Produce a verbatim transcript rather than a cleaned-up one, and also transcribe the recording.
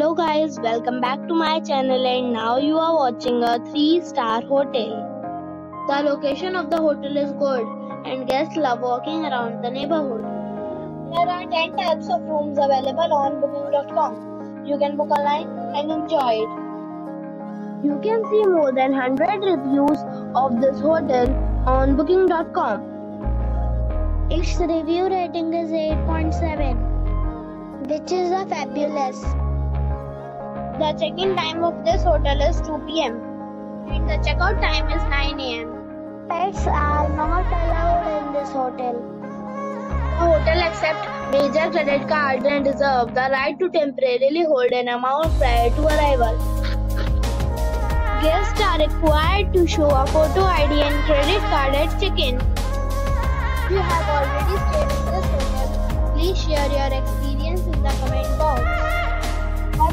Hello guys, welcome back to my channel, and now you are watching a three star hotel. The location of the hotel is good and guests love walking around the neighborhood. There are ten types of rooms available on Booking dot com. You can book online and enjoy it. You can see more than one hundred reviews of this hotel on Booking dot com. Its review rating is eight point seven, which is a fabulous. The check-in time of this hotel is two P M and the checkout time is nine A M Pets are not allowed in this hotel. The hotel accepts major credit cards and reserves the right to temporarily hold an amount prior to arrival. Guests are required to show a photo I D and credit card at check-in. If you have already stayed in this hotel, please share your experience in the comment box. For